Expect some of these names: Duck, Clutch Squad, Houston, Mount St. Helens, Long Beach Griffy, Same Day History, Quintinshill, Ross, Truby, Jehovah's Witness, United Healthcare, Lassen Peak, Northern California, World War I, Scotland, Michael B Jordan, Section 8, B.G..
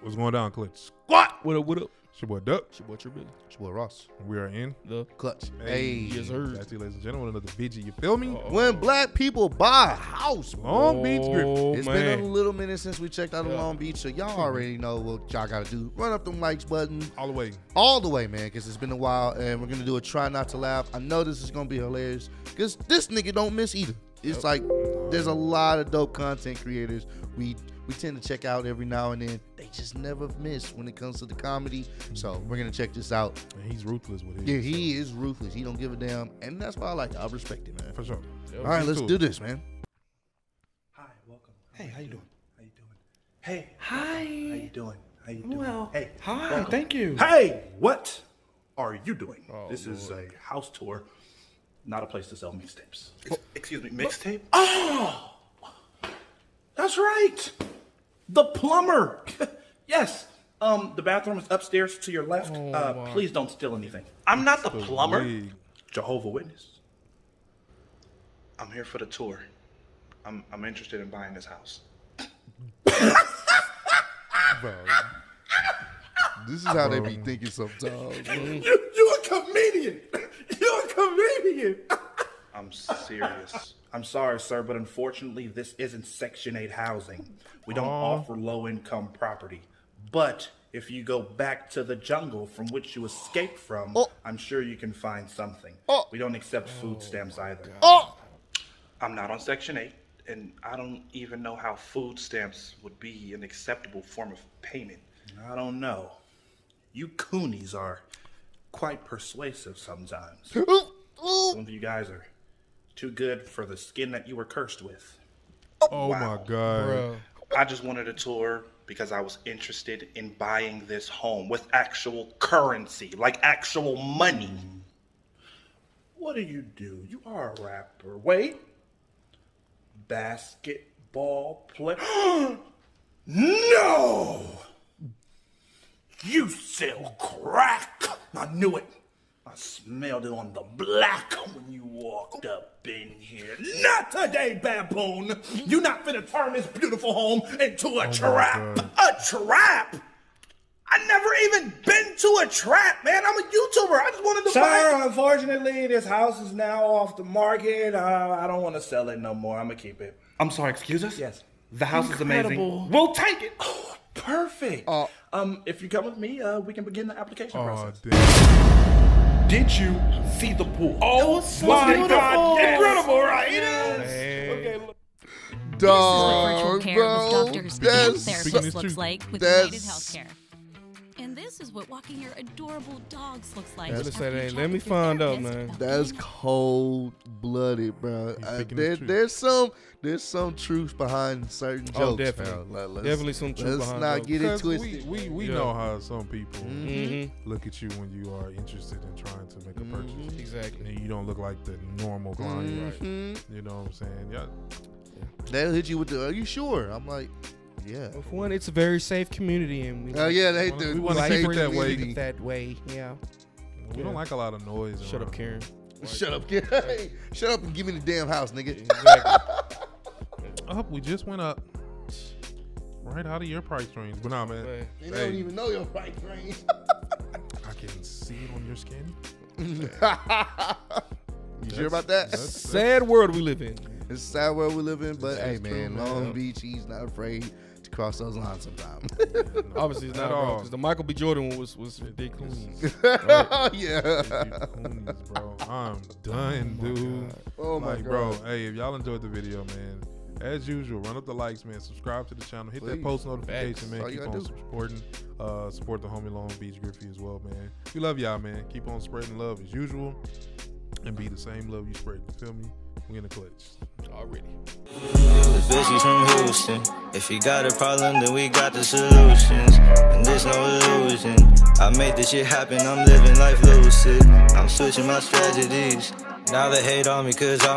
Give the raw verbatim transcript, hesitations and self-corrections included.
What's going down, Clutch Squad? What up, what up? It's your boy Duck. It's your boy Truby. It's your boy Ross. We are in the Clutch. Hey, yes, sir. That's you, ladies and gentlemen. Another B G, you feel me? Uh-oh. When black people buy a house, Long Beach Griffy. It's man. been a little minute since we checked out of yeah. Long Beach, so y'all already know what y'all got to do. Run up them likes button. All the way. All the way, man, because it's been a while, and we're going to do a try not to laugh. I know this is going to be hilarious, because this nigga don't miss either. It's like there's a lot of dope content creators we we tend to check out every now and then. They just never miss when it comes to the comedy. So we're gonna check this out. And he's ruthless with it. Yeah, he so. is ruthless. He don't give a damn, and that's why I like it. I respect it, man. For sure. Yeah, all right, let's cool. do this, man. Hi, welcome. Hey, how you doing? How you doing? Hey. Hi. How you doing? How you doing? Well. Hey. Hi. Welcome. Thank you. Hey, what are you doing? Oh, this Lord. is a house tour. Not a place to sell mixtapes. Excuse me, mixtape? Oh! That's right! The plumber! Yes! Um, the bathroom is upstairs to your left. Oh, uh, please don't steal anything. I'm not the plumber. League. Jehovah's Witness. I'm here for the tour. I'm, I'm interested in buying this house. Bro. This is how bro. they be thinking sometimes. Bro. you, you a comedian! I'm serious. I'm sorry, sir, but unfortunately, this isn't Section eight housing. We don't Aww. offer low-income property. But if you go back to the jungle from which you escaped from, oh. I'm sure you can find something. Oh. We don't accept food stamps either. Oh. I'm not on Section eight, and I don't even know how food stamps would be an acceptable form of payment. I don't know. You coonies are quite persuasive sometimes. Some of you guys are too good for the skin that you were cursed with. Oh wow. my God. Bro. I just wanted a tour because I was interested in buying this home with actual currency, like actual money. Mm. What do you do? You are a rapper. Wait. Basketball player. No! You sell crack. I knew it. I smelled it on the block when you walked up in here. Not today, baboon! You're not finna turn this beautiful home into a oh trap! A trap! I never even been to a trap, man! I'm a YouTuber! I just wanted to Sir, buy it! Unfortunately, this house is now off the market. Uh, I don't want to sell it no more. I'm gonna keep it. I'm sorry, excuse us? Yes. The house Incredible. is amazing. We'll take it! Oh, perfect! Uh, um, if you come with me, uh, we can begin the application uh, process. Damn. Did you see the pool? Oh my beautiful. God! Incredible, right? Yes. Hey. Okay, look. Dog, this is bro. Doctors that's therapist looks true. like with that's, United Healthcare. And this is what walking your adorable dogs looks like. Hey, let me find out, man. That's cold-blooded, bro. Uh, there, the there's some, there's some truth behind certain jokes. Oh, definitely, bro. Like, let's, definitely some truth behind. Let's not jokes. get it twisted. We, we, we yeah. know how some people mm-hmm. look at you when you are interested in trying to make a purchase. Mm-hmm. Exactly, and you don't look like the normal client, mm-hmm. right? You know what I'm saying? Yeah. They'll hit you with the. Are you sure? I'm like. Yeah. Well, for one, it's a very safe community, and we. Oh like, yeah, they do. We want to keep it that way. It that way, yeah. We yeah. don't like a lot of noise. Shut up, Karen. Like, Shut up, Karen. Hey, shut up and give me the damn house, nigga. Exactly. Up, we just went up. Right out of your price range, but nah, man. Hey. They hey. don't even know your price range. I can see it on your skin. You that's, sure about that? That's, that's, sad world we live in. It's a sad world we live in, but that's hey, man, true, Long man. Beach, he's not afraid. Cross those lines sometimes. No, obviously, it's not at all. Because the Michael B Jordan one was was ridiculous. Oh yeah, coonies, bro. I'm done, oh dude. God. Oh my like, God. bro. Hey, if y'all enjoyed the video, man, as usual, run up the likes, man. Subscribe to the channel. Hit Please. that post notification, Facts. man. All Keep on do. supporting. Uh, support the homie Long Beach Griffy as well, man. We love y'all, man. Keep on spreading love as usual, and be the same love you spread. You feel me? We in the clutch already. Busy from Houston. If you got a problem, then we got the solutions. And there's no illusion. I made this shit happen. I'm living life lucid. I'm switching my strategies. Now they hate on me 'cause I'm